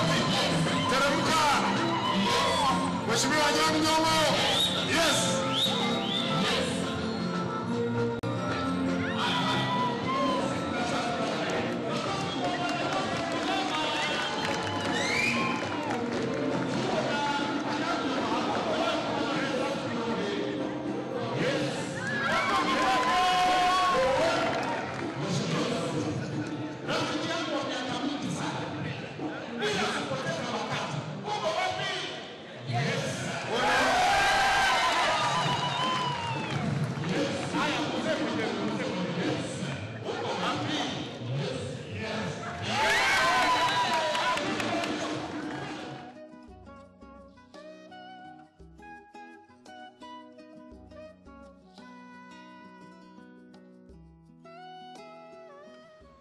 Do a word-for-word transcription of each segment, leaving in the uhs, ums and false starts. wapi? Teremka. Mheshimiwa John Nyong'o. Yes.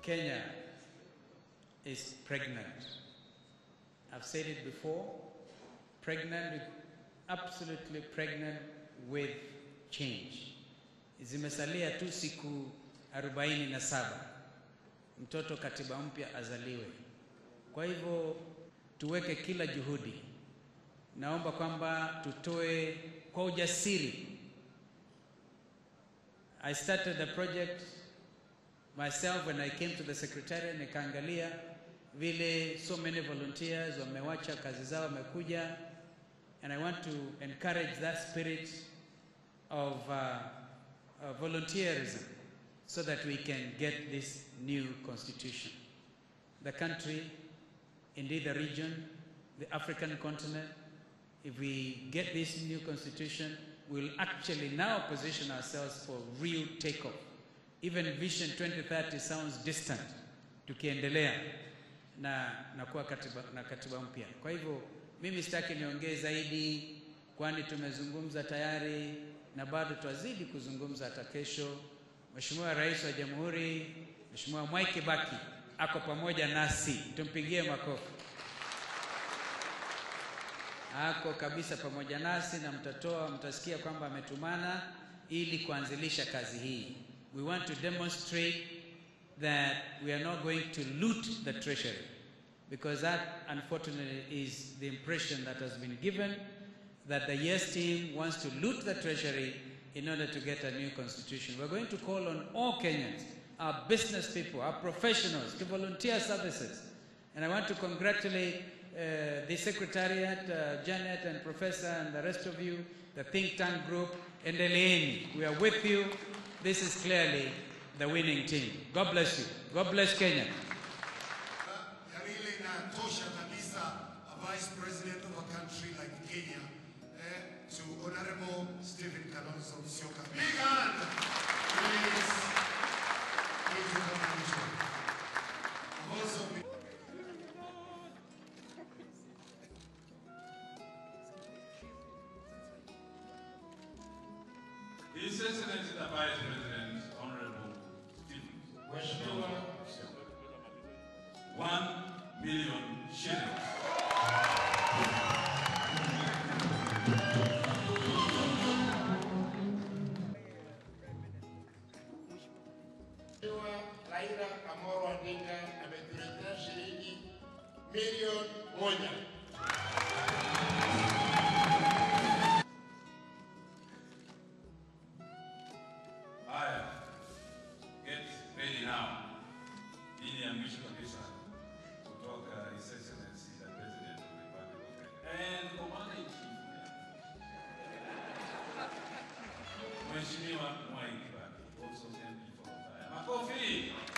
Kenya is pregnant. I've said it before, pregnant with, absolutely pregnant with change. Zimesalia tu siku arobaini na saba mtoto katiba mpya azaliwe. Kwa hivyo tuweke kila juhudi. Naomba kwamba tutoe kwa ujasiri. I started the project myself, when I came to the Secretariat in Kangalia. Vile, so many volunteers, wa Mewacha, Kazizawa, Mekuja, and I want to encourage that spirit of uh, uh, volunteerism so that we can get this new constitution. The country, indeed the region, the African continent, if we get this new constitution, we'll actually now position ourselves for real takeoff. Even Vision twenty thirty sounds distant. Tukiendelea na na kuwa katiba, na katiba mpya. Kwa hivyo mimi sitaki niongee zaidi, kwani tumezungumza tayari na bado tutazidi kuzungumza hata kesho. Mheshimiwa Rais wa Jamhuri, Mheshimiwa Mwai Kibaki ako pamoja nasi. Tumpigie makofi. Ako kabisa pamoja nasi na mtatoa mtasikia kwamba ametumana ili kuanzilisha kazi hii. We want to demonstrate that we are not going to loot the treasury, because that, unfortunately, is the impression that has been given, that the YES team wants to loot the treasury in order to get a new constitution. We're going to call on all Kenyans, our business people, our professionals, to volunteer services. And I want to congratulate uh, the Secretariat, uh, Janet and Professor and the rest of you, the think tank group, and Elaine. We are with you. This is clearly the winning team. God bless you. God bless Kenya. Really inatosha kabisa, a vice president of a country like Kenya, eh, to Honorable Stephen Kalonzo Musyoka. Big hand, please. Also, His Excellency the Vice President, Honorable Stephen Kalonzo Musyoka, one million shillings. Raila Amolo Odinga ametuletea shilingi milioni moja. Mheshimiwa Mwai Kibaki, also thank you for your time. Makofi!